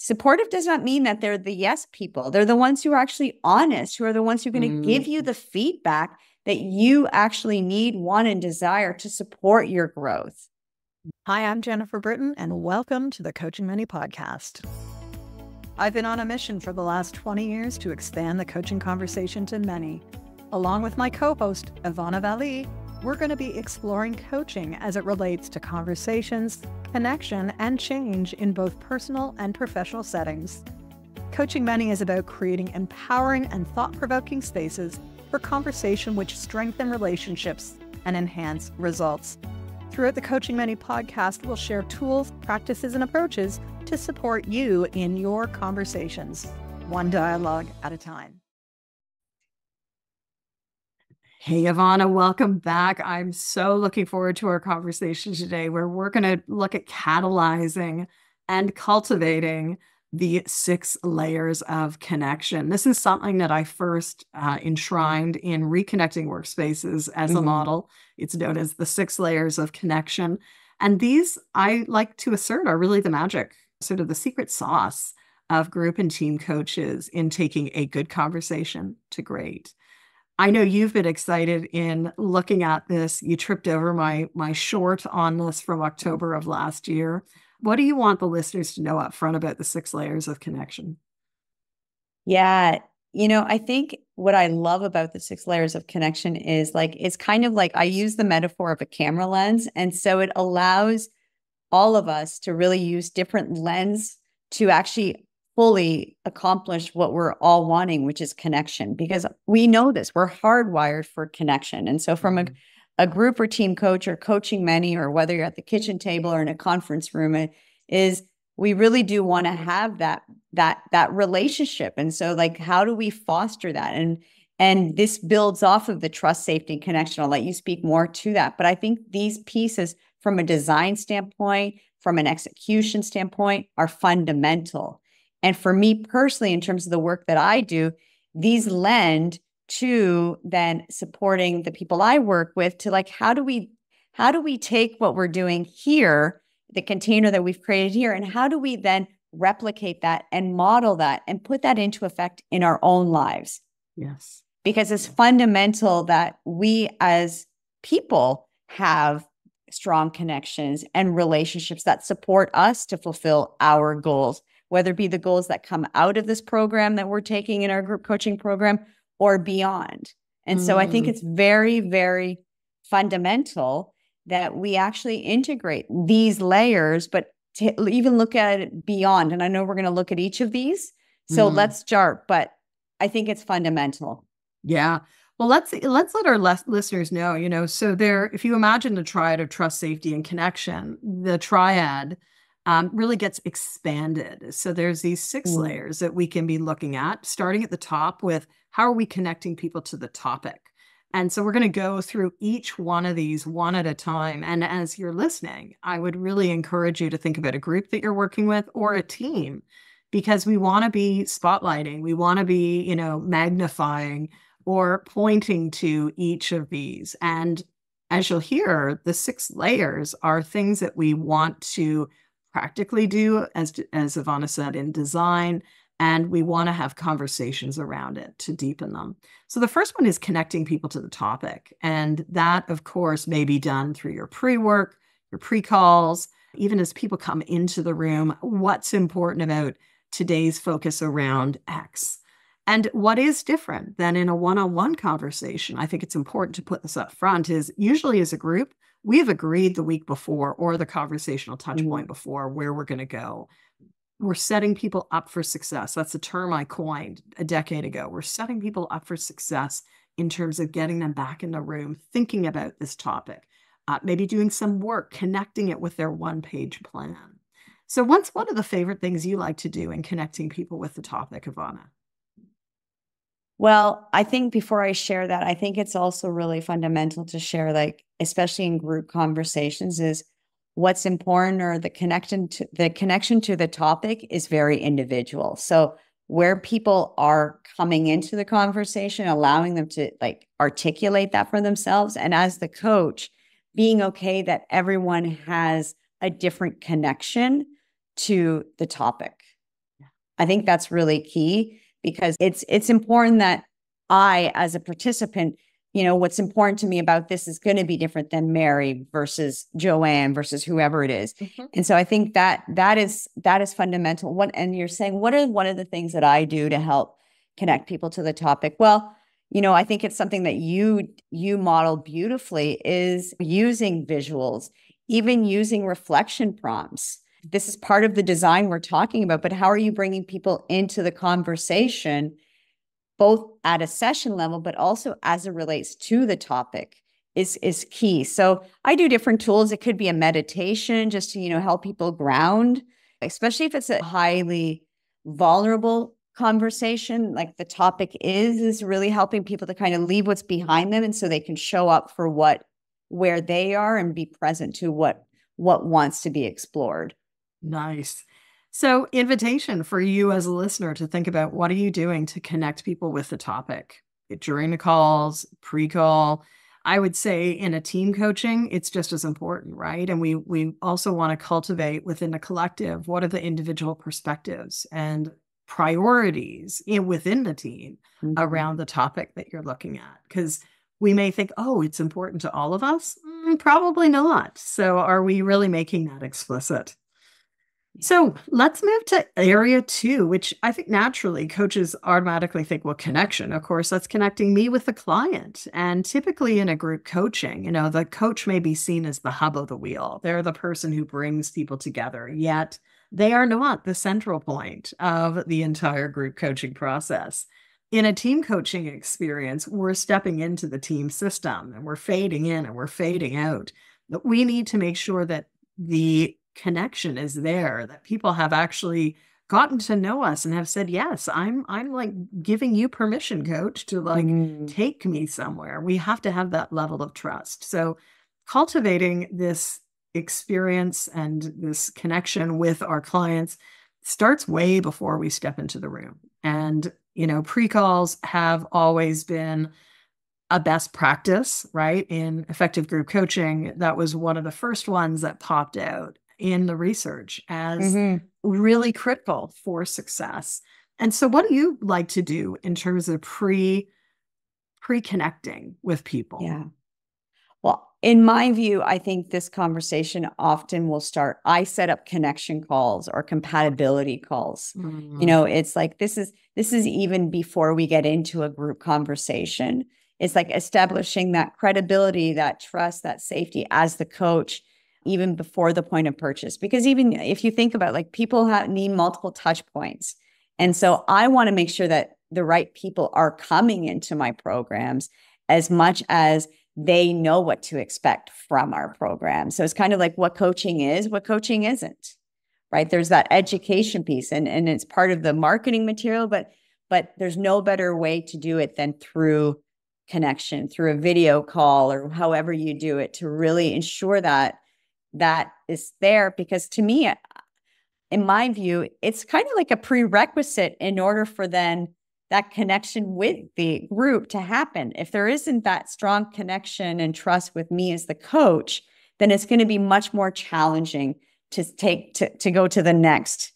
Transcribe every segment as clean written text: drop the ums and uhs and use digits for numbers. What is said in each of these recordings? Supportive does not mean that they're the yes people. They're the ones who are actually honest, who are the ones who are going to give you the feedback that you actually need, want, and desire to support your growth. Hi, I'm Jennifer Britton, and welcome to the Coaching Many Podcast. I've been on a mission for the last 20 years to expand the coaching conversation to many. Along with my co-host, Ivana Vallee, we're going to be exploring coaching as it relates to conversations, connection, and change in both personal and professional settings. Coaching Many is about creating empowering and thought-provoking spaces for conversation which strengthen relationships and enhance results. Throughout the Coaching Many podcast, we'll share tools, practices, and approaches to support you in your conversations, one dialogue at a time. Hey, Ivana, welcome back. I'm so looking forward to our conversation today, where we're going to look at catalyzing and cultivating the 6 layers of connection. This is something that I first enshrined in Reconnecting Workspaces as a model. It's known as the 6 layers of connection. And these, I like to assert, are really the magic, sort of the secret sauce of group and team coaches in taking a good conversation to great. I know you've been excited in looking at this. You tripped over my short on this from October of last year. What do you want the listeners to know up front about the 6 layers of connection? Yeah, you know, I think what I love about the 6 layers of connection is, like, it's kind of like I use the metaphor of a camera lens. And so it allows all of us to really use different lenses to actually fully accomplish what we're all wanting, which is connection, because we know this, we're hardwired for connection. And so from a group or team coach or coaching many, or whether you're at the kitchen table or in a conference room, is we really do want to have that relationship. And so, like, how do we foster that? And this builds off of the trust, safety, and connection. I'll let you speak more to that. But I think these pieces from a design standpoint, from an execution standpoint, are fundamental. And for me personally, in terms of the work that I do, these lend to then supporting the people I work with to, like, how do we take what we're doing here, the container that we've created here, and how do we then replicate that and model that and put that into effect in our own lives? Yes. Because it's fundamental that we as people have strong connections and relationships that support us to fulfill our goals, whether it be the goals that come out of this program that we're taking in our group coaching program or beyond. And so I think it's very, very fundamental that we actually integrate these layers, but to even look at it beyond. And I know we're going to look at each of these. So let's start, but I think it's fundamental. Yeah. Well, let's let our listeners know, you know, so there, if you imagine the triad of trust, safety, and connection, the triad really gets expanded. So there's these 6 layers that we can be looking at, starting at the top with how are we connecting people to the topic? And so we're going to go through each one of these one at a time. And as you're listening, I would really encourage you to think about a group that you're working with or a team, because we want to be spotlighting, we want to be, you know, magnifying or pointing to each of these. And as you'll hear, the 6 layers are things that we want to practically do, as Ivana said, in design, and we want to have conversations around it to deepen them. So the first one is connecting people to the topic. And that, of course, may be done through your pre-work, your pre-calls, even as people come into the room, what's important about today's focus around X. And what is different than in a one-on-one conversation, I think it's important to put this up front, is usually as a group, we've agreed the week before or the conversational touch point before where we're going to go. We're setting people up for success. That's a term I coined a decade ago. We're setting people up for success in terms of getting them back in the room, thinking about this topic, maybe doing some work, connecting it with their one-page plan. So what's one of the favorite things you like to do in connecting people with the topic, Ivana? Well, I think before I share that, I think it's also really fundamental to share, like, especially in group conversations, is what's important, or the connection to the topic is very individual. So where people are coming into the conversation, allowing them to, like, articulate that for themselves. And as the coach, being okay that everyone has a different connection to the topic. I think that's really key, because it's important that I, as a participant, you know, what's important to me about this is going to be different than Mary versus Joanne versus whoever it is. Mm-hmm. And so I think that is fundamental. And you're saying, what are one of the things that I do to help connect people to the topic? Well, you know, I think it's something that you model beautifully, is using visuals, even using reflection prompts. This is part of the design we're talking about, but how are you bringing people into the conversation, both at a session level, but also as it relates to the topic is key. So I do different tools. It could be a meditation just to, you know, help people ground, especially if it's a highly vulnerable conversation, like the topic is really helping people to kind of leave what's behind them. And so they can show up for where they are and be present to what wants to be explored. Nice. So, invitation for you as a listener to think about, what are you doing to connect people with the topic during the calls, pre-call? I would say in a team coaching, it's just as important, right? And we also want to cultivate within the collective, what are the individual perspectives and priorities within the team mm-hmm. around the topic that you're looking at? Because we may think, oh, it's important to all of us. Probably not. So are we really making that explicit? So let's move to area two, which I think naturally coaches automatically think, well, connection, of course, that's connecting me with the client. And typically in a group coaching, you know, the coach may be seen as the hub of the wheel. They're the person who brings people together, yet they are not the central point of the entire group coaching process. In a team coaching experience, we're stepping into the team system and we're fading in and we're fading out. But we need to make sure that the connection is there, that people have actually gotten to know us and have said, yes, I'm like giving you permission, coach, to like take me somewhere. We have to have that level of trust. So cultivating this experience and this connection with our clients starts way before we step into the room. And, you know, pre-calls have always been a best practice, right? In effective group coaching, that was one of the first ones that popped out in the research as really critical for success. And so what do you like to do in terms of pre-connecting with people? Yeah. Well, in my view, I think this conversation often will start, I set up connection calls or compatibility calls. You know, it's like, this is even before we get into a group conversation. It's like establishing that credibility, that trust, that safety as the coach, even before the point of purchase. Because even if you think about, like, people need multiple touch points. And so I want to make sure that the right people are coming into my programs as much as they know what to expect from our program. So it's kind of like what coaching is, what coaching isn't, right? There's that education piece, and it's part of the marketing material, but there's no better way to do it than through connection, through a video call or however you do it, to really ensure that is there. Because to me, in my view, it's kind of like a prerequisite in order for then that connection with the group to happen. If there isn't that strong connection and trust with me as the coach, then it's going to be much more challenging to go to the next,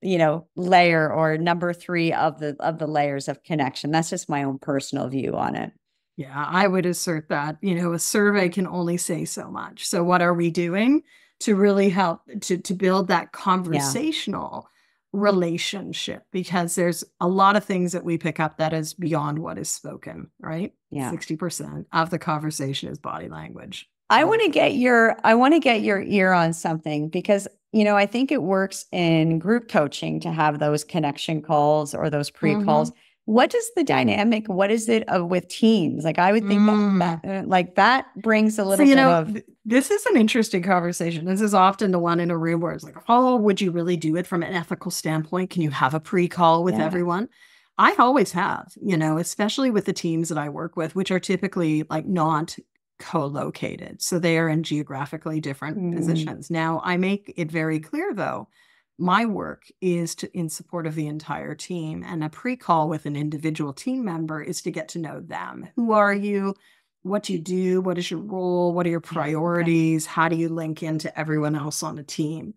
you know, layer or number three of the layers of connection. That's just my own personal view on it. Yeah, I would assert that, you know, a survey can only say so much. So what are we doing to really help to build that conversational relationship? Because there's a lot of things that we pick up that is beyond what is spoken, right? Yeah. 60% of the conversation is body language. I want to get your ear on something, because, you know, I think it works in group coaching to have those connection calls or those pre-calls. What does the dynamic, what is it with teams? Like, I would think that like that brings a little bit of. This is an interesting conversation. This is often the one in a room where it's like, oh, would you really do it from an ethical standpoint? Can you have a pre-call with everyone? I always have, you know, especially with the teams that I work with, which are typically like not co-located. So they are in geographically different positions. Now, I make it very clear, though, my work is in support of the entire team, and a pre-call with an individual team member is to get to know them. Who are you? What do you do? What is your role? What are your priorities? How do you link into everyone else on the team?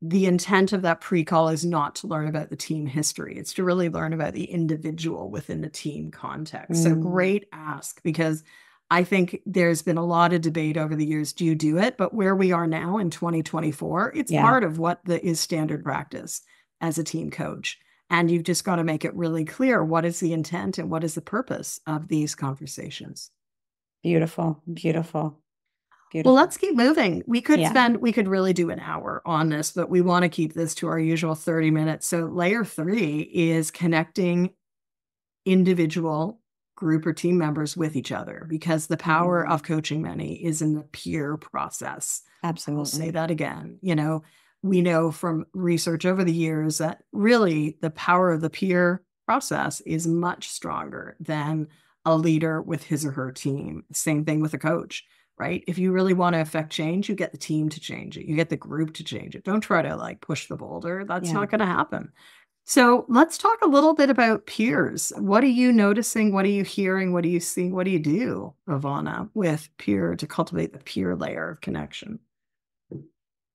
the intent of that pre-call is not to learn about the team history. It's to really learn about the individual within the team context. Mm. So great ask, because I think there's been a lot of debate over the years, do you do it? But where we are now in 2024, it's part of what is standard practice as a team coach. And you've just got to make it really clear what is the intent and what is the purpose of these conversations. Beautiful, beautiful. Beautiful. Well, let's keep moving. We could really do an hour on this, but we want to keep this to our usual 30 minutes. So layer 3 is connecting individual, group, or team members with each other, because the power of coaching many is in the peer process. Absolutely. I'll say that again. You know, we know from research over the years that really the power of the peer process is much stronger than a leader with his or her team. Same thing with a coach. Right? If you really want to affect change, you get the team to change it. You get the group to change it. Don't try to like push the boulder. That's not going to happen. So let's talk a little bit about peers. What are you noticing? What are you hearing? What are you seeing? What do you do, Ivana, with peer to cultivate the peer layer of connection?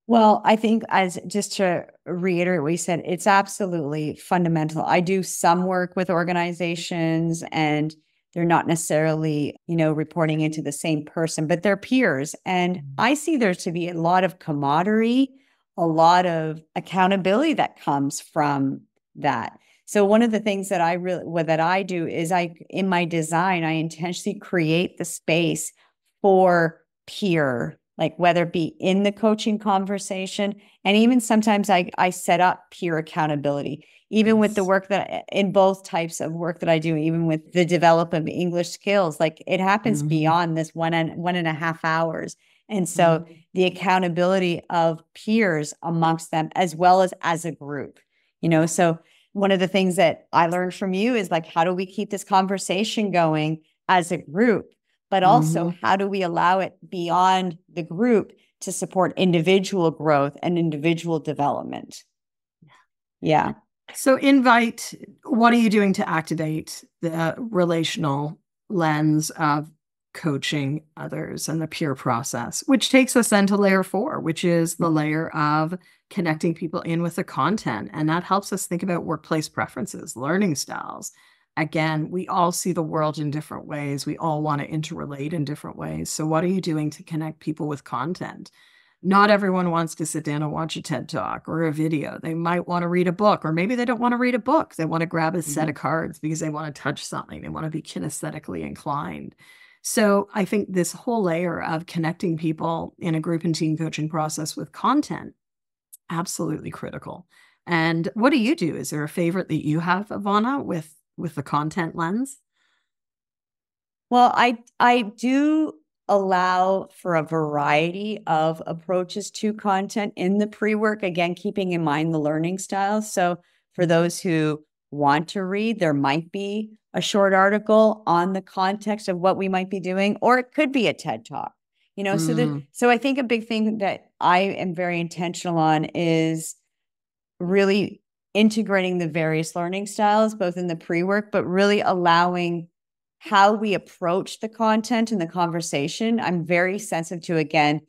Well, I think, as just to reiterate what you said, it's absolutely fundamental. I do some work with organizations, and they're not necessarily, you know, reporting into the same person, but they're peers. And I see there to be a lot of camaraderie, a lot of accountability that comes from that. So one of the things that I do is in my design, I intentionally create the space for peer, like whether it be in the coaching conversation, and even sometimes I set up peer accountability. Even with the work in both types of work that I do, even with the development of English skills, like it happens beyond this one and a half hours. And so the accountability of peers amongst them, as well as a group, you know. So one of the things that I learned from you is like, how do we keep this conversation going as a group, but also how do we allow it beyond the group to support individual growth and individual development? Yeah. So invite, what are you doing to activate the relational lens of coaching others and the peer process, which takes us then to layer 4, which is the layer of connecting people in with the content. And that helps us think about workplace preferences, learning styles. Again, we all see the world in different ways. We all want to interrelate in different ways. So what are you doing to connect people with content? Not everyone wants to sit down and watch a TED Talk or a video. They might want to read a book, or maybe they don't want to read a book. They want to grab a set of cards because they want to touch something. They want to be kinesthetically inclined. So I think this whole layer of connecting people in a group and team coaching process with content, absolutely critical. And what do you do? Is there a favorite that you have, Ivana, with the content lens? Well, I do allow for a variety of approaches to content in the pre-work, again, keeping in mind the learning styles. So for those who want to read, there might be a short article on the context of what we might be doing, or it could be a TED Talk, you know. So I think a big thing that I am very intentional on is really integrating the various learning styles, both in the pre-work, but really allowing how we approach the content and the conversation. I'm very sensitive to, again,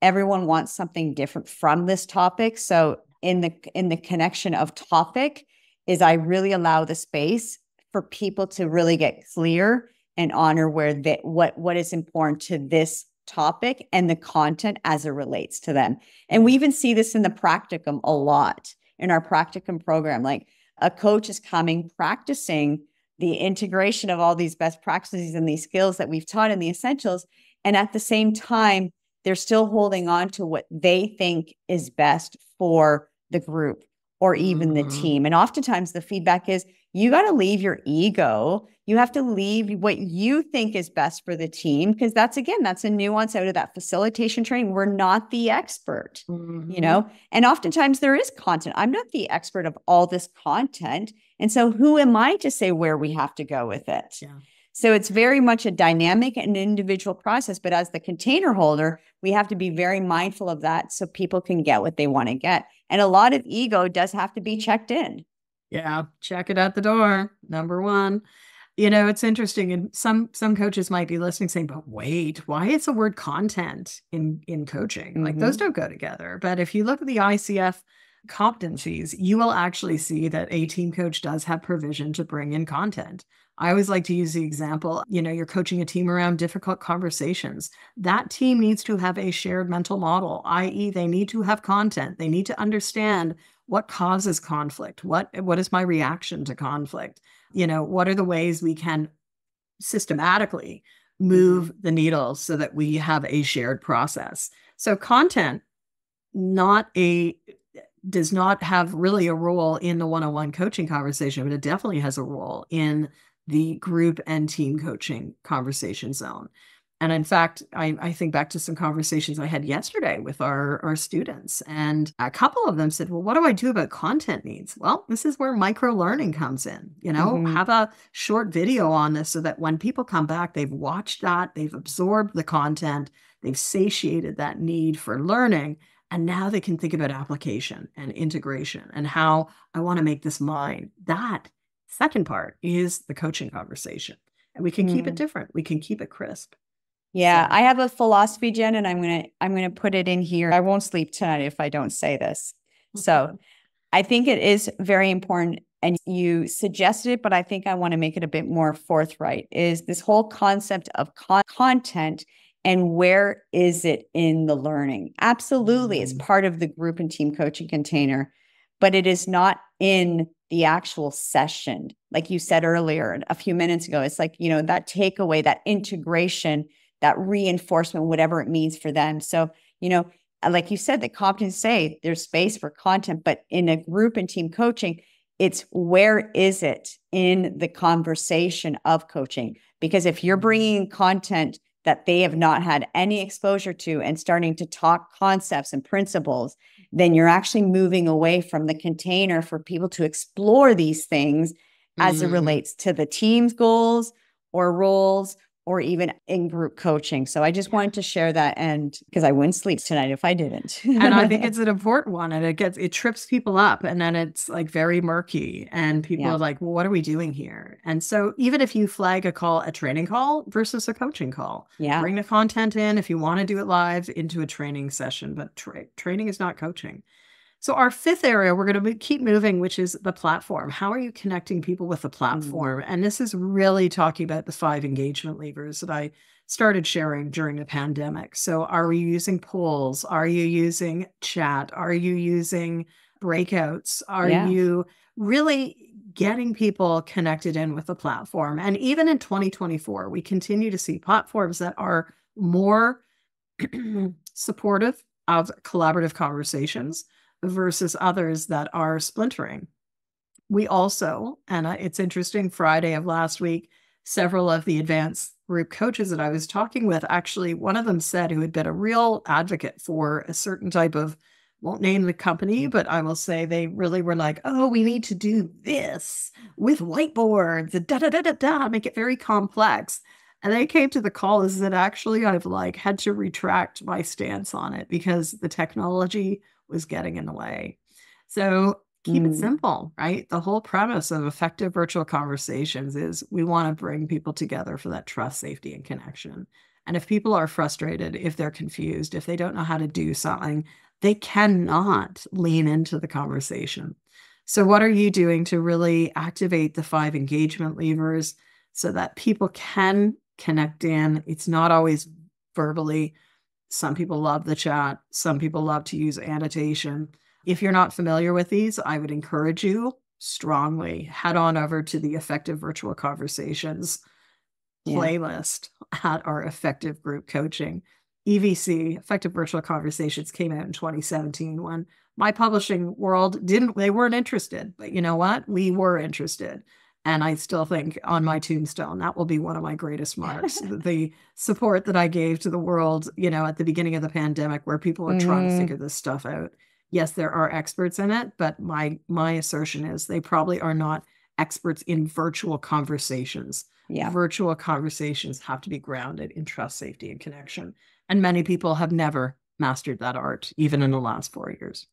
everyone wants something different from this topic. So in the connection of topic is I really allow the space for people to really get clear and honor where what is important to this topic and the content as it relates to them. And we even see this in the practicum a lot in our practicum program. Like a coach is coming practicing the integration of all these best practices and these skills that we've taught in the essentials. And at the same time, they're still holding on to what they think is best for the group or even the team. And oftentimes the feedback is, you got to leave your ego. You have to leave what you think is best for the team. Because that's a nuance out of that facilitation training. We're not the expert, you know, and oftentimes there is content. I'm not the expert of all this content. And so who am I to say where we have to go with it? Yeah. So it's very much a dynamic and individual process, but as the container holder, we have to be very mindful of that so people can get what they want to get. And a lot of ego does have to be checked in. Yeah. Check it at the door. Number 1. You know, it's interesting. And some coaches might be listening saying, but wait, why is the word content in coaching? Mm-hmm. Like those don't go together. But if you look at the ICF competencies, you will actually see that a team coach does have provision to bring in content. I always like to use the example, you know, you're coaching a team around difficult conversations. That team needs to have a shared mental model, i.e. they need to have content. They need to understand what causes conflict. What is my reaction to conflict? You know, what are the ways we can systematically move the needle so that we have a shared process? So content does not have really a role in the one-on-one coaching conversation, but it definitely has a role in the group and team coaching conversation zone. And in fact, I think back to some conversations I had yesterday with our students, and a couple of them said, well, what do I do about content needs? Well, this is where micro learning comes in, you know, mm-hmm. have a short video on this so that when people come back, they've watched that, they've absorbed the content, they've satiated that need for learning. And now they can think about application and integration and how I want to make this mine. That second part is the coaching conversation. And we can keep it different. We can keep it crisp. Yeah. So. I have a philosophy, Jen, and I'm going to put it in here. I won't sleep tonight if I don't say this. Okay. So I think it is very important, and you suggested it, but I think I want to make it a bit more forthright, is this whole concept of content. And where is it in the learning? Absolutely. It's part of the group and team coaching container, but it is not in the actual session. Like you said earlier, a few minutes ago, it's like, you know, that takeaway, that integration, that reinforcement, whatever it means for them. So, you know, like you said, the competence say there's space for content, but in a group and team coaching, it's where is it in the conversation of coaching? Because if you're bringing content that they have not had any exposure to and starting to talk concepts and principles, then you're actually moving away from the container for people to explore these things as it relates to the team's goals or roles or even in group coaching. So I just wanted to share that, and because I wouldn't sleep tonight if I didn't. And I think it's an important one, and it trips people up, and then it's like very murky, and people are like, well, what are we doing here? And so even if you flag a training call versus a coaching call, bring the content in if you want to do it live into a training session, but training is not coaching. So our fifth area, we're going to keep moving, which is the platform. How are you connecting people with the platform? And this is really talking about the 5 engagement levers that I started sharing during the pandemic. So are you using polls? Are you using chat? Are you using breakouts? Are you really getting people connected in with the platform? And even in 2024, we continue to see platforms that are more supportive of collaborative conversations versus others that are splintering. We also, and it's interesting, Friday of last week, several of the advanced group coaches that I was talking with, actually, one of them said, who had been a real advocate for a certain type of, won't name the company, but I will say they really were like, oh, we need to do this with whiteboards, make it very complex. And they came to the call is that actually I've like had to retract my stance on it because the technology was getting in the way. So keep it simple, right? The whole premise of effective virtual conversations is we want to bring people together for that trust, safety, and connection. And if people are frustrated, if they're confused, if they don't know how to do something, they cannot lean into the conversation. So what are you doing to really activate the 5 engagement levers so that people can connect in? It's not always verbally. Some people love the chat. Some people love to use annotation. If you're not familiar with these, I would encourage you strongly, head on over to the Effective Virtual Conversations playlist at our Effective Group Coaching. EVC, Effective Virtual Conversations, came out in 2017 when my publishing world they weren't interested. But you know what? We were interested. And I still think on my tombstone, that will be one of my greatest marks. The support that I gave to the world, you know, at the beginning of the pandemic where people were trying to figure this stuff out. Yes, there are experts in it, but my assertion is they probably are not experts in virtual conversations. Yeah. Virtual conversations have to be grounded in trust, safety, and connection. And many people have never mastered that art, even in the last 4 years.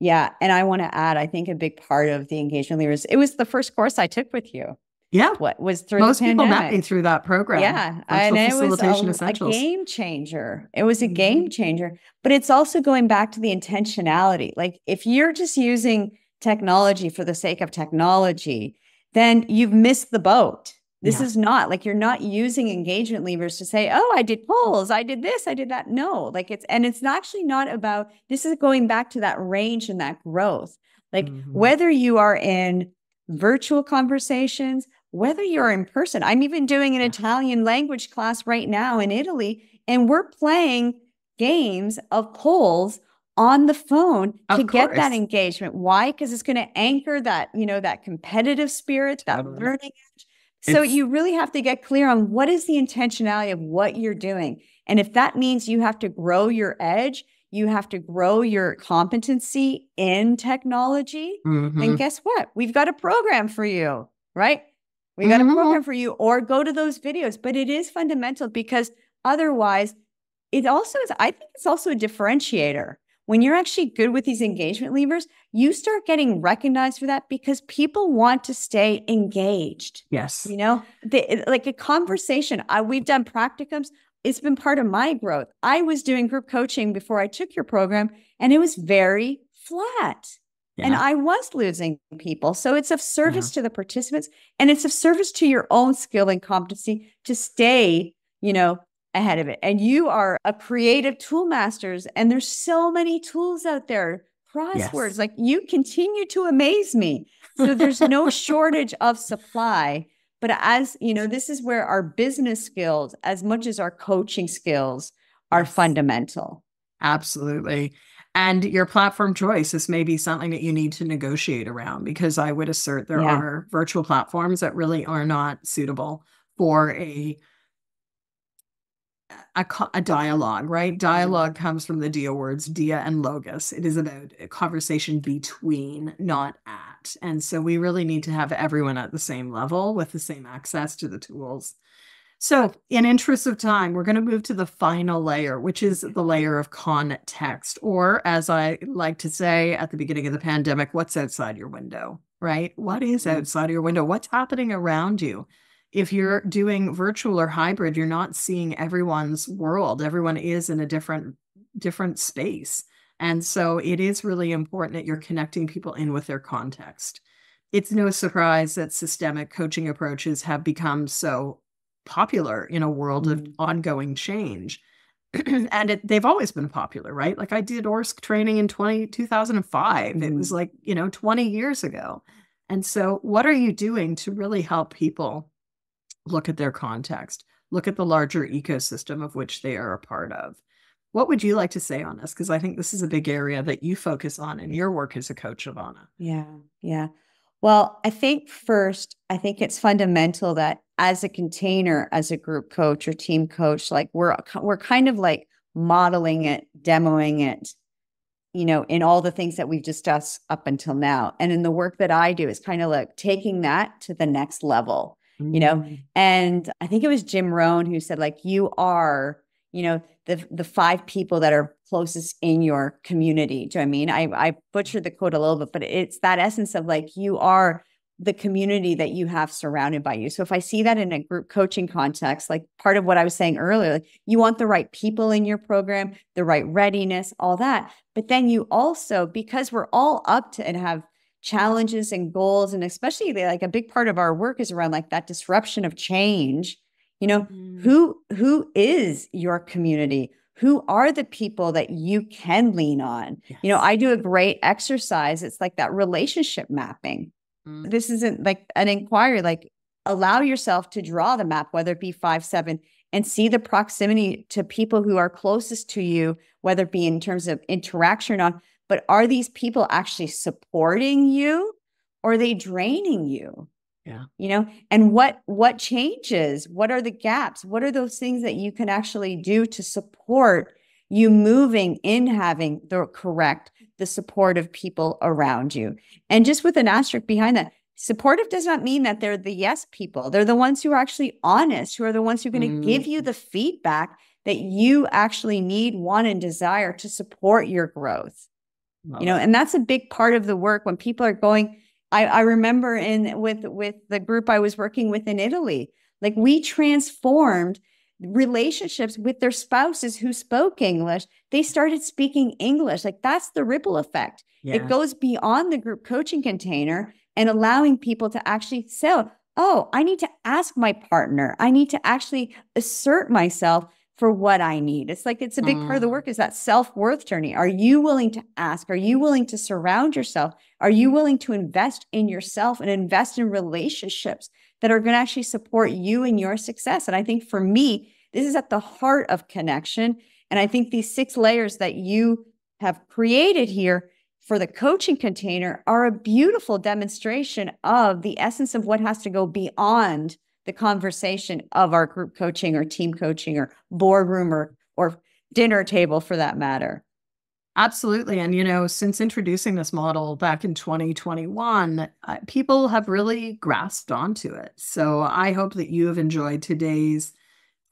Yeah. And I want to add, I think a big part of the engagement levers, it was the first course I took with you. Yeah. What was through most the pandemic. People mapping through that program. Yeah. And it was a game changer. It was a game changer, but it's also going back to the intentionality. Like if you're just using technology for the sake of technology, then you've missed the boat. This is not like, you're not using engagement levers to say, oh, I did polls, I did this, I did that. No, like it's, and it's actually not about, this is going back to that range and that growth. Like whether you are in virtual conversations, whether you're in person, I'm even doing an Italian language class right now in Italy, and we're playing games of polls on the phone to get that engagement. Why? Because it's going to anchor that, you know, that competitive spirit, that learning edge. So you really have to get clear on what is the intentionality of what you're doing. And if that means you have to grow your edge, you have to grow your competency in technology, then guess what? We've got a program for you, right? We got a program for you, or go to those videos. But it is fundamental, because otherwise it also is, I think it's also a differentiator. When you're actually good with these engagement levers, you start getting recognized for that, because people want to stay engaged. Yes. You know, like a conversation. We've done practicums. It's been part of my growth. I was doing group coaching before I took your program, and it was very flat. Yeah. And I was losing people. So it's of service to the participants, and it's of service to your own skill and competency to stay, you know, ahead of it. And you are a creative tool masters, and there's so many tools out there, crosswords, like you continue to amaze me. So there's no shortage of supply, but as you know, this is where our business skills, as much as our coaching skills, are fundamental. Absolutely. And your platform choice is maybe something that you need to negotiate around, because I would assert there are virtual platforms that really are not suitable for a dialogue, right? Dialogue comes from the Dia words, dia and logos. It is about a conversation between, not at. And so we really need to have everyone at the same level with the same access to the tools. So in interest of time, we're going to move to the final layer, which is the layer of context, or as I like to say at the beginning of the pandemic, what's outside your window, right? What is outside of your window? What's happening around you? If you're doing virtual or hybrid, you're not seeing everyone's world. Everyone is in a different space. And so it is really important that you're connecting people in with their context. It's no surprise that systemic coaching approaches have become so popular in a world of ongoing change. And they've always been popular, right? Like I did ORSC training in 2005. It was like, you know, 20 years ago. And so what are you doing to really help people look at their context, look at the larger ecosystem of which they are a part of? What would you like to say on this? Because I think this is a big area that you focus on in your work as a coach, Ivana. Yeah, yeah. Well, I think first, I think it's fundamental that as a container, as a group coach or team coach, like we're kind of like modeling it, demoing it, you know, in all the things that we've discussed up until now. And in the work that I do, it's kind of like taking that to the next level. You know, and I think it was Jim Rohn who said, like, you are, you know, the five people that are closest in your community. Do you know what I mean? I butchered the quote a little bit, but it's that essence of like, you are the community that you have surrounded by you. So if I see that in a group coaching context, like part of what I was saying earlier, like you want the right people in your program, the right readiness, all that. But then you also, because we're all up to and have challenges and goals, and especially like a big part of our work is around like that disruption of change, you know, who is your community? Who are the people that you can lean on? Yes. You know, I do a great exercise. It's like that relationship mapping. This isn't like an inquiry, like allow yourself to draw the map, whether it be 5, 7, and see the proximity to people who are closest to you, whether it be in terms of interaction or not. But are these people actually supporting you, or are they draining you? Yeah. You know, and what changes? What are the gaps? What are those things that you can actually do to support you moving in having the supportive people around you? And just with an asterisk behind that, supportive does not mean that they're the yes people. They're the ones who are actually honest, who are the ones who are going to give you the feedback that you actually need, want, and desire to support your growth. You know, and that's a big part of the work when people are going I remember with the group I was working with in Italy, like we transformed relationships with their spouses who spoke English. They started speaking English. Like that's the ripple effect. Yeah. It goes beyond the group coaching container and allowing people to actually say, oh, I need to ask my partner. I need to actually assert myself for what I need. It's like, it's a big part of the work is that self-worth journey. Are you willing to ask? Are you willing to surround yourself? Are you willing to invest in yourself and invest in relationships that are going to actually support you and your success? And I think for me, this is at the heart of connection. And I think these 6 layers that you have created here for the coaching container are a beautiful demonstration of the essence of what has to go beyond the conversation of our group coaching or team coaching or boardroom or dinner table for that matter. Absolutely. And, you know, since introducing this model back in 2021, people have really grasped onto it. So I hope that you have enjoyed today's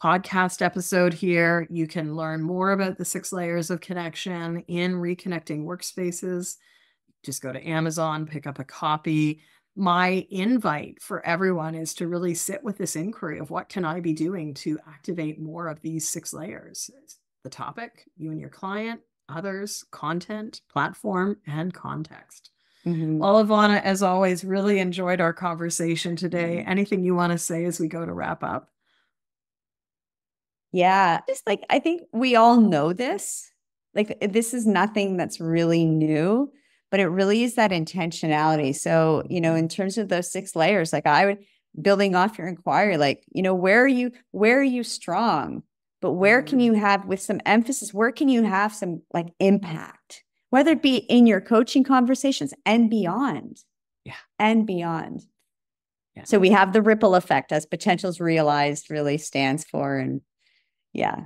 podcast episode here. You can learn more about the 6 layers of connection in Reconnecting Workspaces. Just go to Amazon, pick up a copy. My invite for everyone is to really sit with this inquiry of what can I be doing to activate more of these 6 layers? The topic, you and your client, others, content, platform, and context. Mm-hmm. Well, Ivana, as always, really enjoyed our conversation today. Anything you want to say as we go to wrap up? Yeah, just like, I think we all know this. Like, this is nothing that's really new. But it really is that intentionality. So, you know, in terms of those 6 layers, like I would, building off your inquiry, like, you know, where are you strong, but where can you have with some emphasis, where can you have some like impact, whether it be in your coaching conversations and beyond. Yeah. And beyond. Yeah. So we have the ripple effect as Potentials Realized really stands for. And yeah.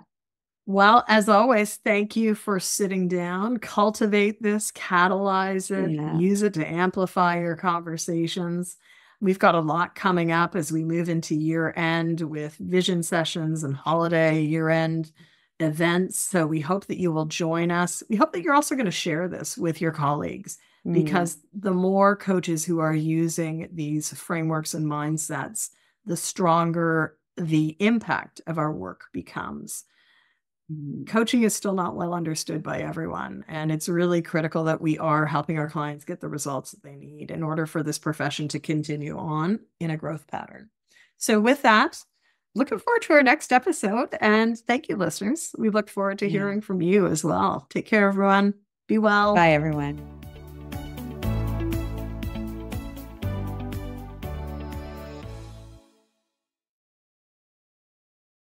Well, as always, thank you for sitting down. Cultivate this, catalyze it, use it to amplify your conversations. We've got a lot coming up as we move into year end with vision sessions and holiday year end events. So we hope that you will join us. We hope that you're also going to share this with your colleagues, because the more coaches who are using these frameworks and mindsets, the stronger the impact of our work becomes. Coaching is still not well understood by everyone, and it's really critical that we are helping our clients get the results that they need in order for this profession to continue on in a growth pattern. So with that, looking forward to our next episode, and thank you, listeners. We look forward to hearing from you as well. Take care, everyone. Be well. Bye, everyone.